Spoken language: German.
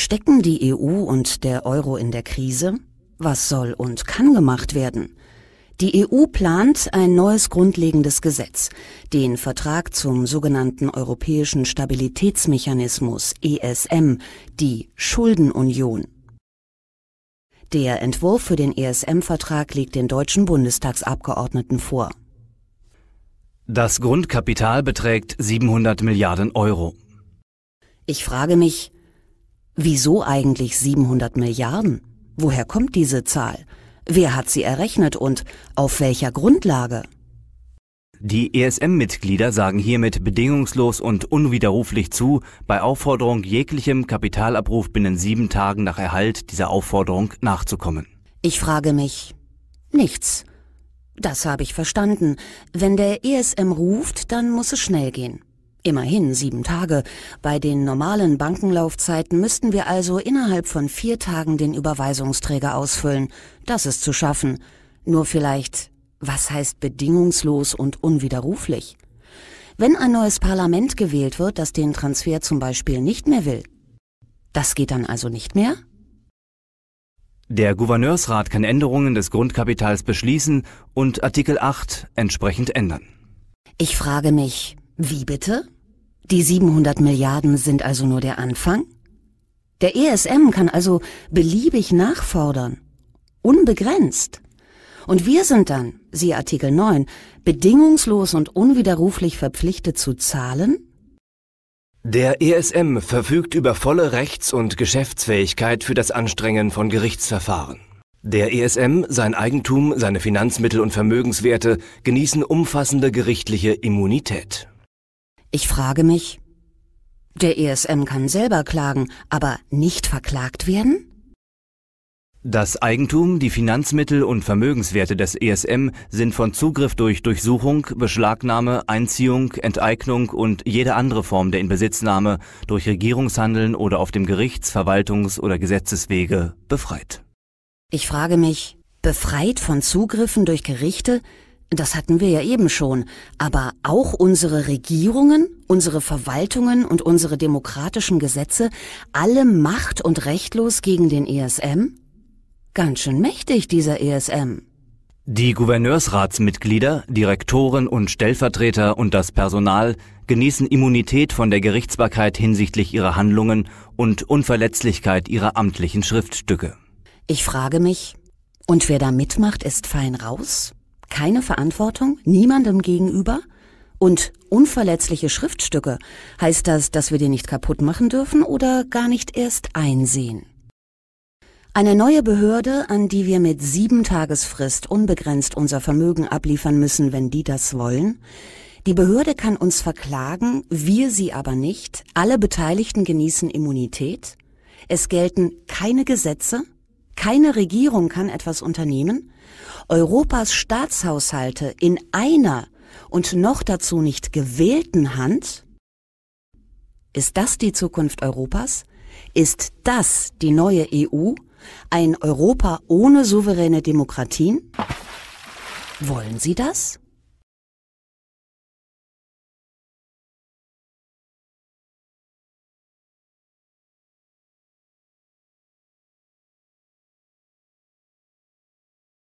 Stecken die EU und der Euro in der Krise? Was soll und kann gemacht werden? Die EU plant ein neues grundlegendes Gesetz, den Vertrag zum sogenannten Europäischen Stabilitätsmechanismus ESM, die Schuldenunion. Der Entwurf für den ESM-Vertrag liegt den deutschen Bundestagsabgeordneten vor. Das Grundkapital beträgt 700 Milliarden Euro. Ich frage mich, wieso eigentlich 700 Milliarden? Woher kommt diese Zahl? Wer hat sie errechnet und auf welcher Grundlage? Die ESM-Mitglieder sagen hiermit bedingungslos und unwiderruflich zu, bei Aufforderung jeglichem Kapitalabruf binnen 7 Tagen nach Erhalt dieser Aufforderung nachzukommen. Ich frage mich nichts. Das habe ich verstanden. Wenn der ESM ruft, dann muss es schnell gehen. Immerhin 7 Tage. Bei den normalen Bankenlaufzeiten müssten wir also innerhalb von 4 Tagen den Überweisungsträger ausfüllen. Das ist zu schaffen. Nur vielleicht, was heißt bedingungslos und unwiderruflich? Wenn ein neues Parlament gewählt wird, das den Transfer zum Beispiel nicht mehr will, das geht dann also nicht mehr? Der Gouverneursrat kann Änderungen des Grundkapitals beschließen und Artikel 8 entsprechend ändern. Ich frage mich, wie bitte? Die 700 Milliarden sind also nur der Anfang? Der ESM kann also beliebig nachfordern. Unbegrenzt. Und wir sind dann, siehe Artikel 9, bedingungslos und unwiderruflich verpflichtet zu zahlen? Der ESM verfügt über volle Rechts- und Geschäftsfähigkeit für das Anstrengen von Gerichtsverfahren. Der ESM, sein Eigentum, seine Finanzmittel und Vermögenswerte genießen umfassende gerichtliche Immunität. Ich frage mich, der ESM kann selber klagen, aber nicht verklagt werden? Das Eigentum, die Finanzmittel und Vermögenswerte des ESM sind von Zugriff durch Durchsuchung, Beschlagnahme, Einziehung, Enteignung und jede andere Form der Inbesitznahme durch Regierungshandeln oder auf dem Gerichts-, Verwaltungs- oder Gesetzeswege befreit. Ich frage mich, befreit von Zugriffen durch Gerichte? Das hatten wir ja eben schon. Aber auch unsere Regierungen, unsere Verwaltungen und unsere demokratischen Gesetze, alle macht- und rechtlos gegen den ESM? Ganz schön mächtig, dieser ESM. Die Gouverneursratsmitglieder, Direktoren und Stellvertreter und das Personal genießen Immunität von der Gerichtsbarkeit hinsichtlich ihrer Handlungen und Unverletzlichkeit ihrer amtlichen Schriftstücke. Ich frage mich, und wer da mitmacht, ist fein raus? Keine Verantwortung, niemandem gegenüber? Und unverletzliche Schriftstücke, heißt das, dass wir die nicht kaputt machen dürfen oder gar nicht erst einsehen? Eine neue Behörde, an die wir mit 7 Tagesfrist unbegrenzt unser Vermögen abliefern müssen, wenn die das wollen. Die Behörde kann uns verklagen, wir sie aber nicht. Alle Beteiligten genießen Immunität. Es gelten keine Gesetze. Keine Regierung kann etwas unternehmen. Europas Staatshaushalte in einer und noch dazu nicht gewählten Hand? Ist das die Zukunft Europas? Ist das die neue EU? Ein Europa ohne souveräne Demokratien? Wollen Sie das?